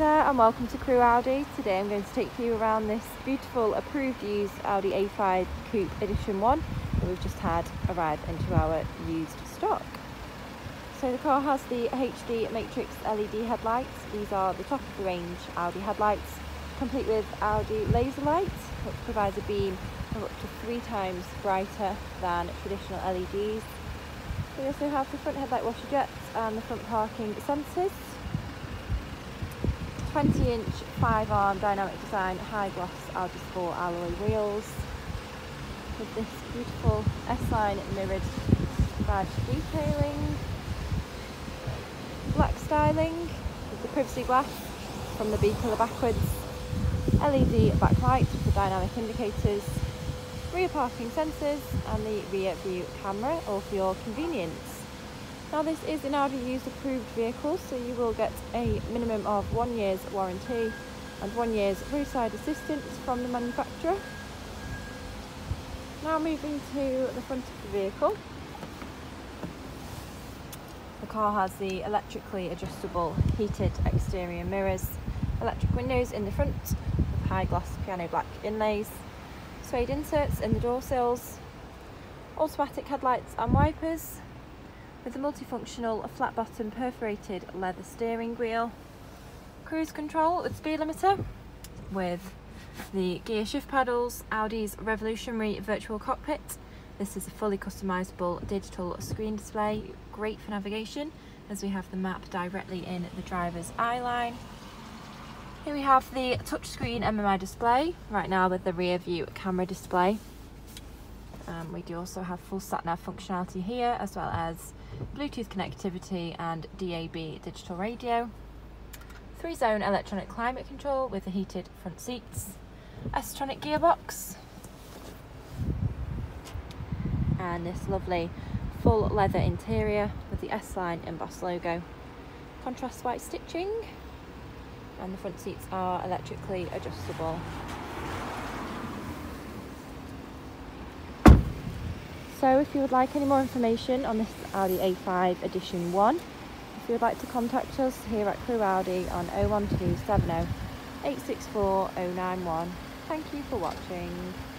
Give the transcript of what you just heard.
there and welcome to Crewe Audi. Today I'm going to take you around this beautiful approved used Audi A5 Coupe Edition 1 that we've just had arrive into our used stock. So the car has the HD Matrix LED headlights. These are the top of the range Audi headlights, complete with Audi laser light, which provides a beam of up to 3 times brighter than traditional LEDs. We also have the front headlight washer jets and the front parking sensors. 20-inch 5-arm dynamic design high-gloss Audi Sport alloy wheels with this beautiful S line mirrored badge detailing. Black styling with the privacy glass from the B pillar backwards. LED backlight with the dynamic indicators. Rear parking sensors and the rear view camera, all for your convenience. Now this is an Audi used approved vehicle, so you will get a minimum of 1 year's warranty and 1 year's roadside assistance from the manufacturer. Now moving to the front of the vehicle. The car has the electrically adjustable heated exterior mirrors, electric windows in the front with high gloss piano black inlays, suede inserts in the door sills, automatic headlights and wipers, with a multifunctional flat bottom perforated leather steering wheel, cruise control with speed limiter, with the gear shift paddles, Audi's revolutionary virtual cockpit. This is a fully customisable digital screen display, great for navigation as we have the map directly in the driver's eye line. Here we have the touchscreen MMI display, right now with the rear view camera display. We do also have full sat-nav functionality here, as well as Bluetooth connectivity and DAB digital radio. 3-zone electronic climate control with the heated front seats. S-Tronic gearbox. And this lovely full leather interior with the S-Line embossed logo. Contrast white stitching. And the front seats are electrically adjustable. So if you would like any more information on this Audi A5 Edition 1, if you would like to contact us here at Crewe Audi on 01270 864 091. Thank you for watching.